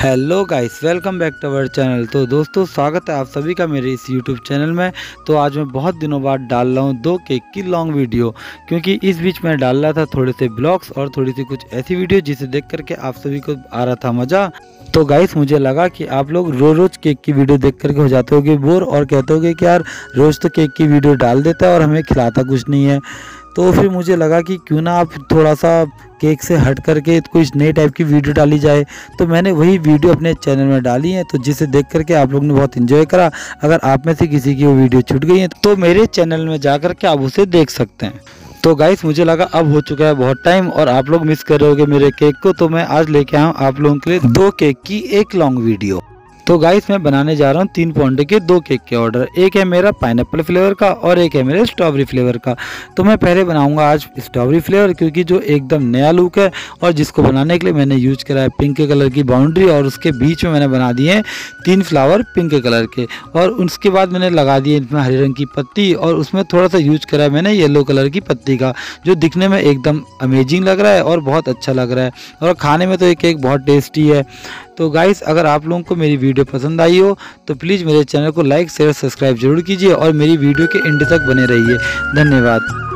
Hello guys, welcome back to our channel. तो दोस्तों, स्वागत है आप सभी का मेरे इस यूट्यूब चैनल में। तो आज मैं बहुत दिनों बाद डाल रहा हूँ 2K की लॉन्ग वीडियो, क्योंकि इस बीच में डाल रहा था थोड़े से ब्लॉग्स और थोड़ी सी कुछ ऐसी वीडियो जिसे देख करके आप सभी को आ रहा था मज़ा। तो गाइस, मुझे लगा कि आप लोग रोज़ केक की वीडियो देख करके हो जाते होगे बोर और कहते होगे कि यार रोज़ तो केक की वीडियो डाल देता है और हमें खिलाता कुछ नहीं है। तो फिर मुझे लगा कि क्यों ना आप थोड़ा सा केक से हट करके कोई नए टाइप की वीडियो डाली जाए। तो मैंने वही वीडियो अपने चैनल में डाली है, तो जिसे देख करके आप लोग ने बहुत एंजॉय करा। अगर आप में से किसी की वो वीडियो छूट गई है तो मेरे चैनल में जा करके आप उसे देख सकते हैं। तो गाइस, मुझे लगा अब हो चुका है बहुत टाइम और आप लोग मिस कर रहे होगे मेरे केक को, तो मैं आज लेके आया हूँ आप लोगों के लिए 2 केक की एक लॉन्ग वीडियो। तो गाइस, मैं बनाने जा रहा हूँ 3 पौंड के 2 केक के ऑर्डर। एक है मेरा पाइनएप्पल फ्लेवर का और एक है मेरा स्ट्रॉबेरी फ्लेवर का। तो मैं पहले बनाऊंगा आज स्ट्रॉबेरी फ्लेवर, क्योंकि जो एकदम नया लुक है और जिसको बनाने के लिए मैंने यूज करा है पिंक कलर की बाउंड्री और उसके बीच में मैंने बना दिए 3 फ्लावर पिंक कलर के। और उसके बाद मैंने लगा दिए इसमें हरे रंग की पत्ती और उसमें थोड़ा सा यूज करा है मैंने येलो कलर की पत्ती का, जो दिखने में एकदम अमेजिंग लग रहा है और बहुत अच्छा लग रहा है और खाने में तो ये केक बहुत टेस्टी है। तो गाइस, अगर आप लोगों को मेरी वीडियो पसंद आई हो तो प्लीज़ मेरे चैनल को लाइक शेयर सब्सक्राइब जरूर कीजिए और मेरी वीडियो के एंड तक बने रहिए। धन्यवाद।